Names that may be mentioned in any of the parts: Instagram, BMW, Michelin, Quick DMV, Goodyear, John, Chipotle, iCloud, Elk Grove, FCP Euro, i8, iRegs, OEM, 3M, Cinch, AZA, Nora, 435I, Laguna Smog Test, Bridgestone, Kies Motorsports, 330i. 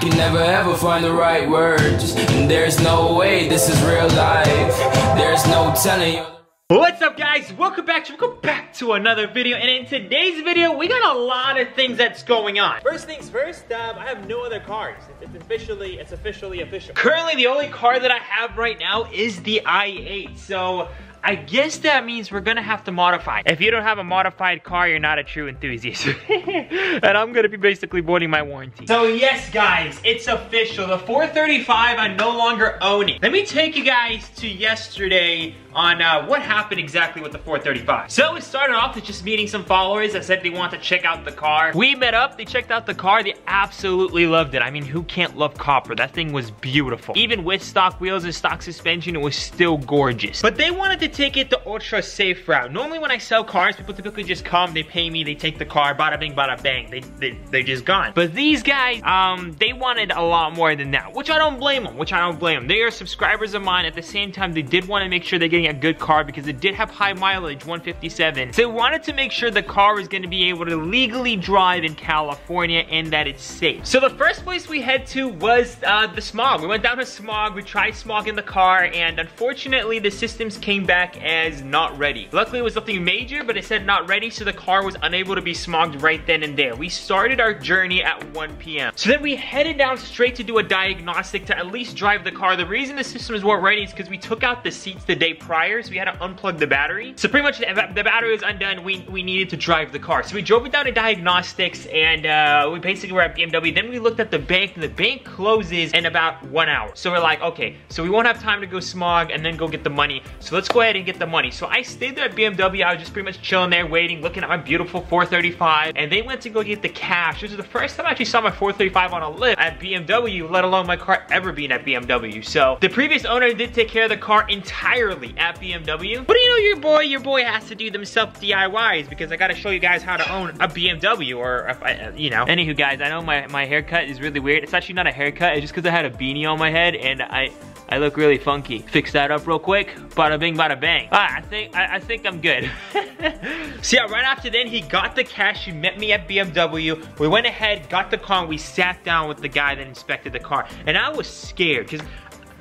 can never ever find the right words. And there's no way this is real life. There's no telling you. What's up, guys? Welcome back to another video, and in today's video we got a lot of things that's going on. First things first, I have no other cars. It's officially official. Currently the only car that I have right now is the i8, so I guess that means we're gonna have to modify. If you don't have a modified car, you're not a true enthusiast. And I'm gonna be basically voiding my warranty. So yes, guys, it's official. The 435 I no longer own it. Let me take you guys to yesterday on what happened exactly with the 435. So it started off with just meeting some followers that said they want to check out the car. We met up, they checked out the car, they absolutely loved it. I mean, who can't love copper? That thing was beautiful. Even with stock wheels and stock suspension, it was still gorgeous. But they wanted to take it the ultra safe route. Normally when I sell cars, people typically just come, they pay me, they take the car, bada bing, bada bang, they're just gone. But these guys, they wanted a lot more than that, which I don't blame them, They are subscribers of mine. At the same time, they did want to make sure they're getting a good car because it did have high mileage, 157. So they wanted to make sure the car was going to be able to legally drive in California and that it's safe. So the first place we head to was the smog. We went down to smog, we tried smog in the car, and unfortunately the systems came back as not ready. Luckily it was nothing major, but it said not ready, so the car was unable to be smogged right then and there. We started our journey at 1 p.m. so then we headed down straight to do a diagnostic to at least drive the car. The reason the systems weren't ready is because we took out the seats the day prior, so we had to unplug the battery. So pretty much the battery was undone. We needed to drive the car, so we drove it down to diagnostics, and we basically were at BMW. Then we looked at the bank, and the bank closes in about 1 hour, so we're like, okay, so we won't have time to go smog and then go get the money, so let's go ahead and get the money. So I stayed there at BMW. I was just pretty much chilling there, waiting, looking at my beautiful 435, and they went to go get the cash. This is the first time I actually saw my 435 on a lift at BMW, let alone my car ever being at BMW. So the previous owner did take care of the car entirely at BMW. But you know, your boy has to do themselves DIYs, because I gotta show you guys how to own a BMW, or if I, you know. Anywho, guys, I know my haircut is really weird. It's actually not a haircut. It's just because I had a beanie on my head, and I look really funky. Fix that up real quick. Bada bing, bada bang. All right, I think I'm good. So yeah, right after then, he got the cash. He met me at BMW. We went ahead, got the car, and we sat down with the guy that inspected the car. And I was scared, because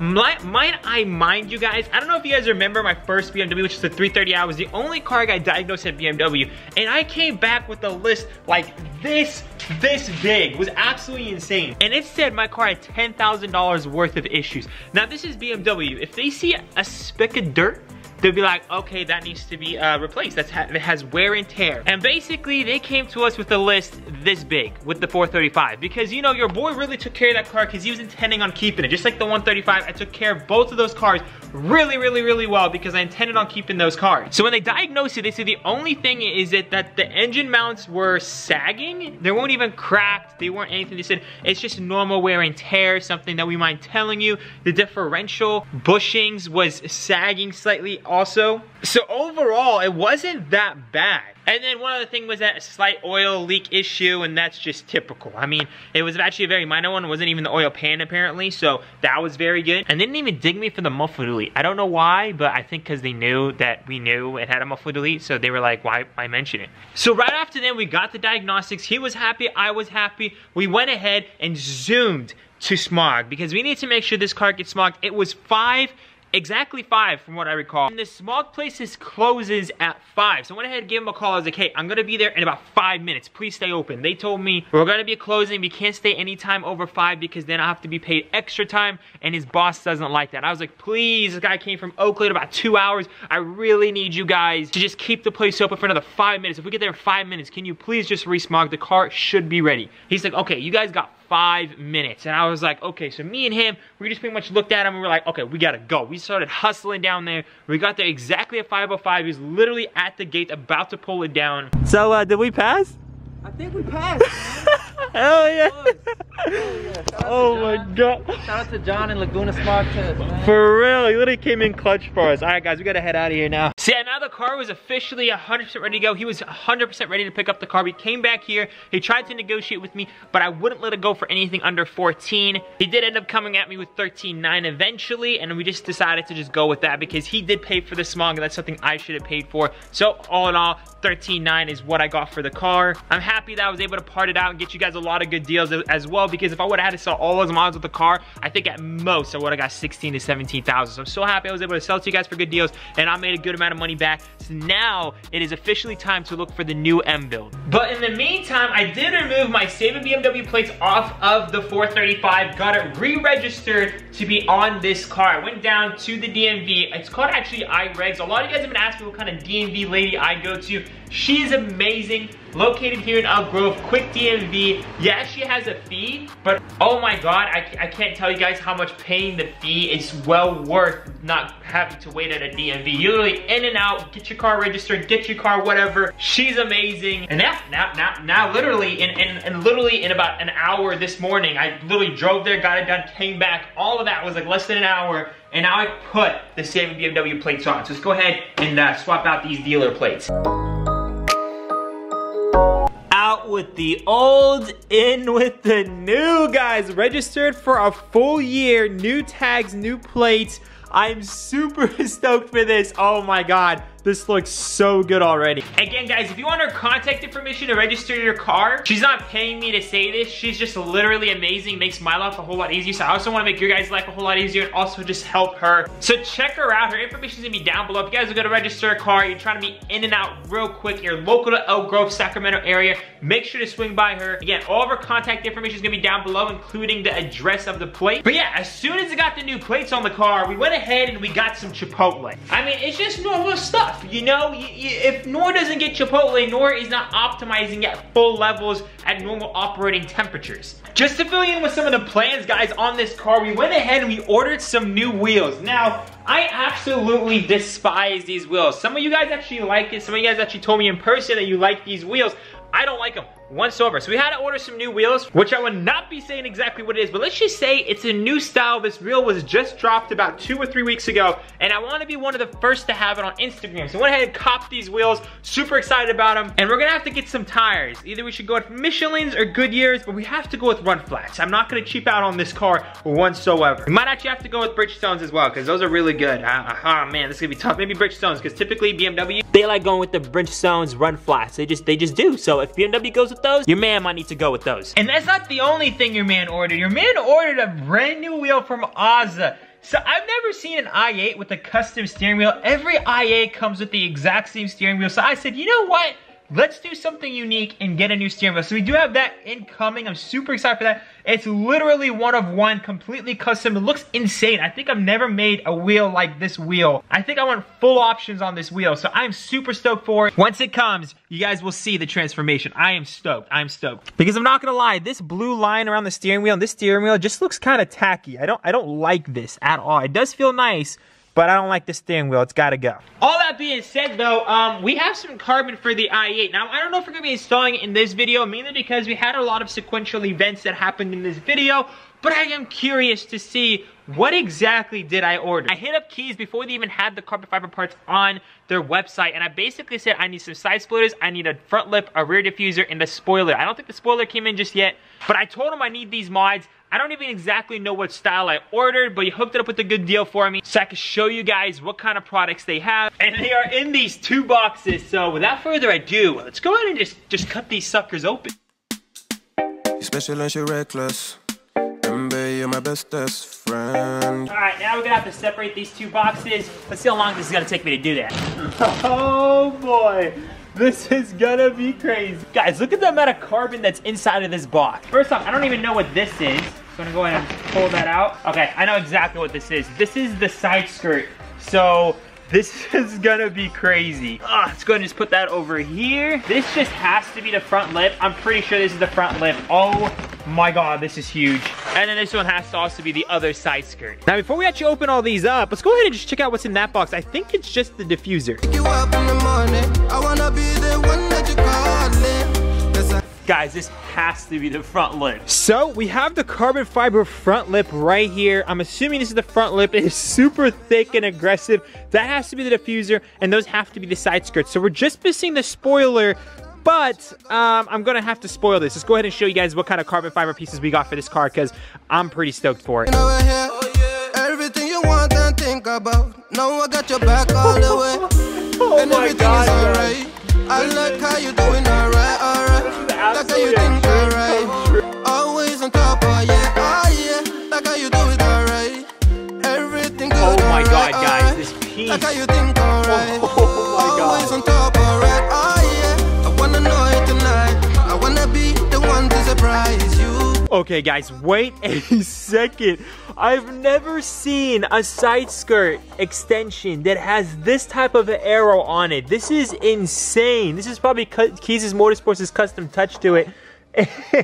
mind you guys, I don't know if you guys remember my first BMW, which is the 330i, was the only car I got diagnosed at BMW, and I came back with a list like this big. It was absolutely insane, and it said my car had $10,000 worth of issues. Now this is BMW. If they see a speck of dirt, they'll be like, okay, that needs to be replaced. It has wear and tear. And basically, they came to us with a list this big with the 435, because you know, your boy really took care of that car, because he was intending on keeping it. Just like the 135, I took care of both of those cars really well, because I intended on keeping those cars. So when they diagnosed it, they said the only thing is that the engine mounts were sagging. They weren't even cracked. They weren't anything. They said it's just normal wear and tear, something that we mind telling you. The differential bushings was sagging slightly also. So overall, it wasn't that bad. And then one other thing was that a slight oil leak issue, and that's just typical. I mean, it was actually a very minor one. It wasn't even the oil pan apparently, so that was very good. And they didn't even dig me for the muffler delete. I don't know why, but I think because they knew that we knew it had a muffler delete, so they were like, why mention it? So right after then, we got the diagnostics. He was happy, I was happy. We went ahead and zoomed to smog, because we need to make sure this car gets smogged. It was exactly 5 from what I recall. And the smog places closes at 5. So I went ahead and gave him a call. I was like, hey, I'm gonna be there in about 5 minutes. Please stay open. They told me, we're gonna be closing. We can't stay any time over 5, because then I'll have to be paid extra time, and his boss doesn't like that. I was like, please, this guy came from Oakland about 2 hours. I really need you guys to just keep the place open for another 5 minutes. If we get there in 5 minutes, can you please just re-smog? The car should be ready. He's like, okay, you guys got 5 minutes. And I was like, okay. So me and him, we just pretty much looked at him, and we were like, okay, we gotta go. We started hustling down there. We got there exactly at 5:05. He was literally at the gate about to pull it down. So did we pass? I think we passed. Hell yeah. Oh my god. Shout out to John and Laguna Smog Test, man. For real, he literally came in clutch for us. Alright guys, we gotta head out of here now. So yeah, now the car was officially 100% ready to go. He was 100% ready to pick up the car. He came back here, he tried to negotiate with me, but I wouldn't let it go for anything under 14. He did end up coming at me with 13.9 eventually, and we just decided to just go with that because he did pay for the smog, and that's something I should have paid for. So all in all, 13.9 is what I got for the car. I'm happy that I was able to part it out and get you guys a lot of good deals as well, because if I would've had to sell all those mods with the car, I think at most I would've got 16 to 17,000. So I'm so happy I was able to sell to you guys for good deals, and I made a good amount of money back. So now it is officially time to look for the new M build. But in the meantime, I did remove my saving BMW plates off of the 435, got it re-registered to be on this car. I went down to the DMV. It's called actually iRegs. A lot of you guys have been asking what kind of DMV lady I go to. She's amazing, located here in Elk Grove, Quick DMV. Yeah, she has a fee, but oh my God, I can't tell you guys how much paying the fee is well worth not having to wait at a DMV. You literally in and out, get your car registered, get your car whatever. She's amazing. And now literally in about an hour this morning, I literally drove there, got it done, came back. All of that was like less than an hour. And now I put the same BMW plates on. So let's go ahead and swap out these dealer plates. Out with the old, in with the new, guys. Registered for a full year, new tags, new plates. I'm super stoked for this. Oh my God, this looks so good already. Again, guys, if you want her contact information to register your car, she's not paying me to say this. She's just literally amazing, makes my life a whole lot easier. So I also wanna make your guys' life a whole lot easier and also just help her. So check her out. Her information's gonna be down below. If you guys are gonna register a car, you're trying to be in and out real quick, you're local to Elk Grove, Sacramento area, make sure to swing by her. Again, all of her contact information is gonna be down below, including the address of the plate. But yeah, as soon as I got the new plates on the car, we went ahead and we got some Chipotle. I mean, it's just normal stuff. You know, if Nora doesn't get Chipotle, Nora is not optimizing at full levels at normal operating temperatures. Just to fill you in with some of the plans, guys, on this car, we went ahead and we ordered some new wheels. Now, I absolutely despise these wheels. Some of you guys actually like it. Some of you guys actually told me in person that you like these wheels. I don't like them whatsoever. So we had to order some new wheels, which I would not be saying exactly what it is, but let's just say it's a new style. This reel was just dropped about 2 or 3 weeks ago, and I want to be one of the first to have it on Instagram. So I went ahead and copped these wheels, super excited about them, and we're gonna have to get some tires. Either we should go with Michelin's or Goodyear's, but we have to go with run flats. I'm not gonna cheap out on this car whatsoever. We might actually have to go with Bridgestones as well, because those are really good. Ah, man, this is gonna be tough. Maybe Bridgestones, because typically BMW, they like going with the Bridgestones run flats. They just do. So if BMW goes with those, your man might need to go with those. And that's not the only thing your man ordered. Your man ordered a brand new wheel from AZA. So I've never seen an i8 with a custom steering wheel. Every i8 comes with the exact same steering wheel. So I said, you know what? Let's do something unique and get a new steering wheel. So we do have that incoming. I'm super excited for that. It's literally one of one, completely custom. It looks insane. I think I've never made a wheel like this wheel. I think I want full options on this wheel. So I'm super stoked for it. Once it comes, you guys will see the transformation. I am stoked. I'm stoked. Because I'm not gonna lie, this blue line around the steering wheel and this steering wheel just looks kind of tacky. I don't like this at all. It does feel nice, but I don't like this steering wheel, it's gotta go. All that being said though, we have some carbon for the i8. Now, I don't know if we're gonna be installing it in this video, mainly because we had a lot of sequential events that happened in this video, but I am curious to see what exactly did I order. I hit up Kies before they even had the carbon fiber parts on their website, and I basically said I need some side spoilers, I need a front lip, a rear diffuser, and a spoiler. I don't think the spoiler came in just yet, but I told them I need these mods. I don't even exactly know what style I ordered, but he hooked it up with a good deal for me so I can show you guys what kind of products they have. And they are in these 2 boxes. So without further ado, let's go ahead and just cut these suckers open. You're special and you're reckless. You're my bestest friend. All right, now we're gonna have to separate these 2 boxes. Let's see how long this is gonna take me to do that. Oh boy. This is gonna be crazy. Guys, look at the amount of carbon that's inside of this box. First off, I don't even know what this is. So I'm gonna go ahead and pull that out. Okay, I know exactly what this is. This is the side skirt. So this is gonna be crazy. Let's go ahead and just put that over here. This just has to be the front lip. I'm pretty sure this is the front lip. Oh my God, this is huge. And then this one has to also be the other side skirt. Now before we actually open all these up, let's go ahead and just check out what's in that box. I think it's just the diffuser. Pick you up in the morning. I wanna be the one that you're calling. Guys, this has to be the front lip. So we have the carbon fiber front lip right here. I'm assuming this is the front lip. It is super thick and aggressive. That has to be the diffuser, and those have to be the side skirts. So we're just missing the spoiler, but I'm gonna have to spoil this. Let's go ahead and show you guys what kind of carbon fiber pieces we got for this car, because I'm pretty stoked for it. Everything you want and think about. No, I got your back all the way. Oh and my God, is alright. I like how you're doing alright. That's how you think, alright. Always on top, oh yeah, oh yeah. That's how you do it, alright. Everything good, alright. Oh my God, guys, this piece. That's how you think, alright. Always on top, alright, oh yeah. I wanna know it tonight. I wanna be the one to surprise you. Okay, guys, wait a second. I've never seen a side skirt extension that has this type of arrow on it. This is insane. This is probably Kies Motorsports' custom touch to it.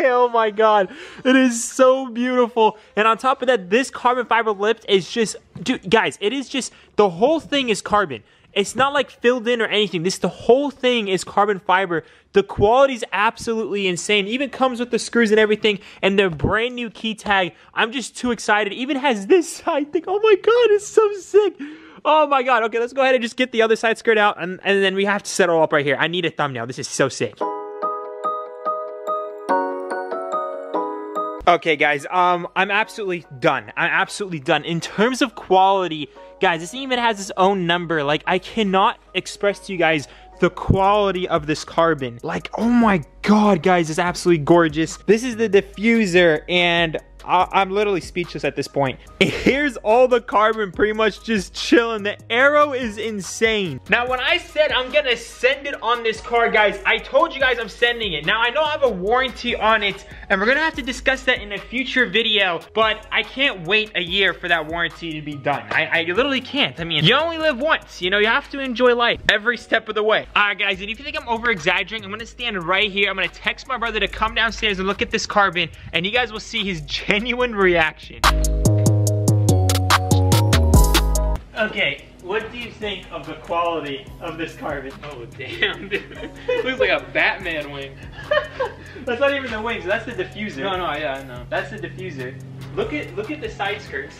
Oh my God, it is so beautiful. And on top of that, this carbon fiber lip is just, dude, guys, it is just, the whole thing is carbon. It's not like filled in or anything. This, the whole thing is carbon fiber. The quality is absolutely insane. Even comes with the screws and everything, and their brand new key tag. I'm just too excited. Even has this side thing. Oh my God, it's so sick. Oh my God. Okay, let's go ahead and just get the other side skirt out, and then we have to settle up right here. I need a thumbnail. This is so sick. Okay, guys, I'm absolutely done. I'm absolutely done. In terms of quality, guys, this even has its own number. Like, I cannot express to you guys the quality of this carbon. Like, oh my God, guys, it's absolutely gorgeous. This is the diffuser, and I'm literally speechless at this point. Here's all the carbon pretty much just chilling. The aero is insane. Now, when I said I'm gonna send it on this car, guys, I told you guys I'm sending it. Now, I know I have a warranty on it, and we're gonna have to discuss that in a future video, but I can't wait a year for that warranty to be done. I literally can't. I mean, you only live once, you know, you have to enjoy life every step of the way. All right, guys, and if you think I'm over-exaggerating, I'm gonna stand right here. I'm gonna text my brother to come downstairs and look at this carbon, and you guys will see his genuine reaction. Okay, what do you think of the quality of this carbon? Oh damn, dude. Looks like a Batman wing. That's not even the wings, that's the diffuser. No, no, yeah, I know. That's the diffuser. Look at the side skirts.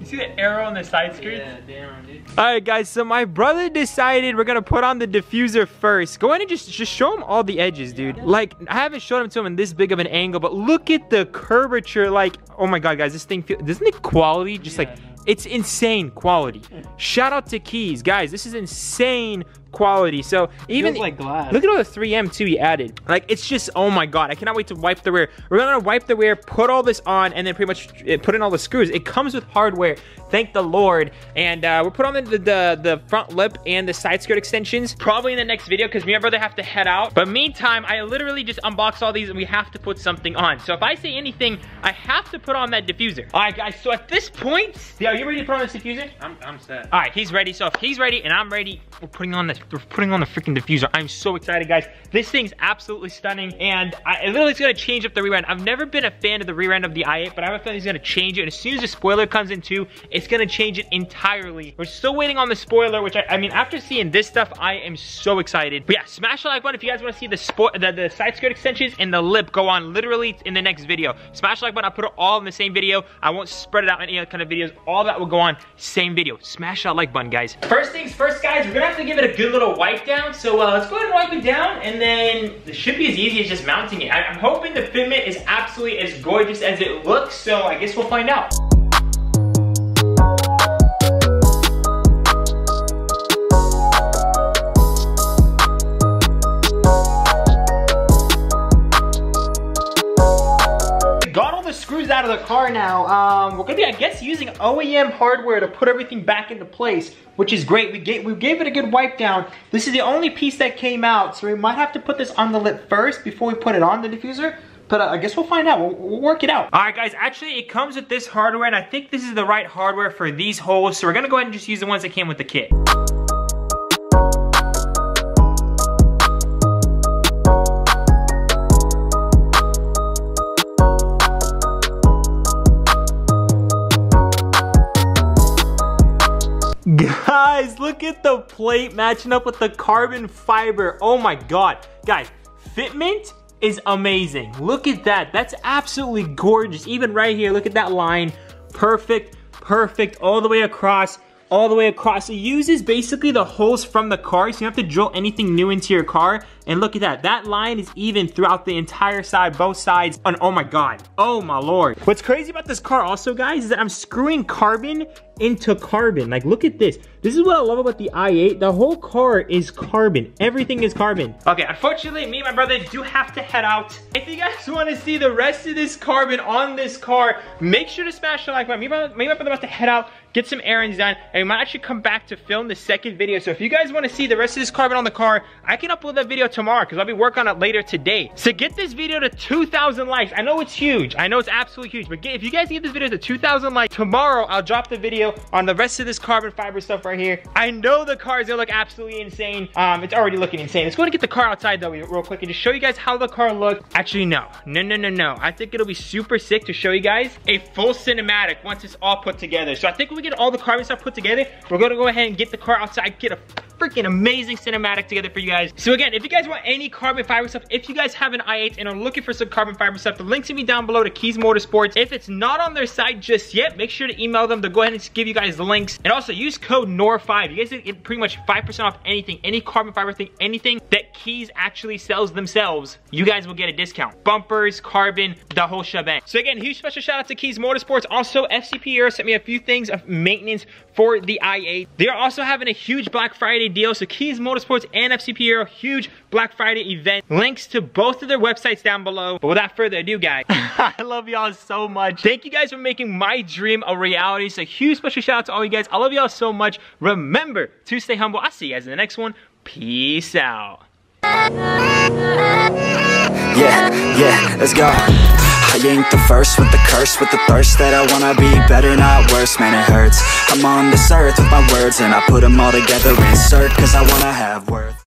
You see the arrow on the side skirts? Yeah, damn, dude. All right, guys, so my brother decided we're gonna put on the diffuser first. Go ahead and just show him all the edges, dude. Like, I haven't shown them to him in this big of an angle, but look at the curvature. Like, oh my God, guys, this thing feels, doesn't it quality? Just like, it's insane quality. Shout out to Kies. Guys, this is insane quality. So even feels like glass. Look at all the 3M too he added. Like, it's just, oh my God, I cannot wait to wipe the rear. We're gonna wipe the rear, put all this on, and then pretty much put in all the screws. It comes with hardware, thank the Lord. And we'll put on the front lip and the side skirt extensions probably in the next video, because me and my brother have to head out. But meantime, I literally just unboxed all these, and we have to put something on. So if I say anything, I have to put on that diffuser. All right, guys, so at this point, yeah, are you ready to put on this diffuser? I'm set. All right, he's ready. So if he's ready and I'm ready, we're putting on this. We're putting on the freaking diffuser. I'm so excited, guys. This thing's absolutely stunning, and I literally, it's gonna change up the rear end. I've never been a fan of the rear end of the i8, but I have a feeling he's gonna change it. And as soon as the spoiler comes in too, it's gonna change it entirely. We're still waiting on the spoiler, which I mean, after seeing this stuff, I am so excited. But yeah, smash the like button if you guys wanna see the side skirt extensions and the lip go on literally in the next video. Smash the like button, I'll put it all in the same video. I won't spread it out in any other kind of videos. All that will go on, same video. Smash that like button, guys. First things first, guys, we're gonna have to give it a good little wipe down. So let's go ahead and wipe it down, and then it should be as easy as just mounting it. I'm hoping the fitment is absolutely as gorgeous as it looks, so I guess we'll find out. Screws out of the car now. We're gonna be, I guess, using OEM hardware to put everything back into place, which is great. We gave it a good wipe down. This is the only piece that came out, so we might have to put this on the lip first before we put it on the diffuser. But I guess we'll find out. We'll work it out. All right, guys, actually, it comes with this hardware, and I think this is the right hardware for these holes, so we're gonna go ahead and just use the ones that came with the kit. Guys, look at the plate matching up with the carbon fiber. Oh my God. Guys, fitment is amazing. Look at that, that's absolutely gorgeous. Even right here, look at that line. Perfect, perfect, all the way across, all the way across. It uses basically the holes from the car, so you don't have to drill anything new into your car. And look at that, that line is even throughout the entire side, both sides. And oh my God, oh my Lord. What's crazy about this car also, guys, is that I'm screwing carbon into carbon. Like, look at this. This is what I love about the i8. The whole car is carbon. Everything is carbon. Okay, unfortunately, me and my brother do have to head out. If you guys want to see the rest of this carbon on this car, make sure to smash the like button. Me and my brother about to head out, get some errands done, and we might actually come back to film the second video. So if you guys want to see the rest of this carbon on the car, I can upload that video tomorrow because I'll be working on it later today. So get this video to 2,000 likes. I know it's huge. I know it's absolutely huge, but if you guys get this video to 2,000 likes, tomorrow I'll drop the video on the rest of this carbon fiber stuff right here. I know the car is gonna look absolutely insane. It's already looking insane. Let's go and get the car outside though real quick and just show you guys how the car looks. Actually, no. I think it'll be super sick to show you guys a full cinematic once it's all put together. So I think when we get all the carbon stuff put together, we're gonna go ahead and get the car outside, get a freaking amazing cinematic together for you guys. So again, if you guys want any carbon fiber stuff, if you guys have an i8 and are looking for some carbon fiber stuff, the links will be down below to Kies Motorsports. If it's not on their site just yet, make sure to email them. They'll go ahead and give you guys the links. And also use code NORA5. You guys can get pretty much 5% off anything, any carbon fiber thing, anything that Kies actually sells themselves, you guys will get a discount. Bumpers, carbon, the whole shebang. So again, huge special shout out to Kies Motorsports. Also, FCP Euro sent me a few things of maintenance for the i8. They are also having a huge Black Friday deal. So Kies Motorsports and FCP Euro, huge Black Friday event. Links to both of their websites down below. But without further ado, guys, I love y'all so much. Thank you guys for making my dream a reality. So huge special shout out to all you guys. I love y'all so much. Remember to stay humble. I'll see you guys in the next one. Peace out. Yeah, let's go. I ain't the first with the curse, with the thirst that I wanna be better, not worse, man it hurts. I'm on this earth with my words and I put them all together, insert, cause I wanna have worth.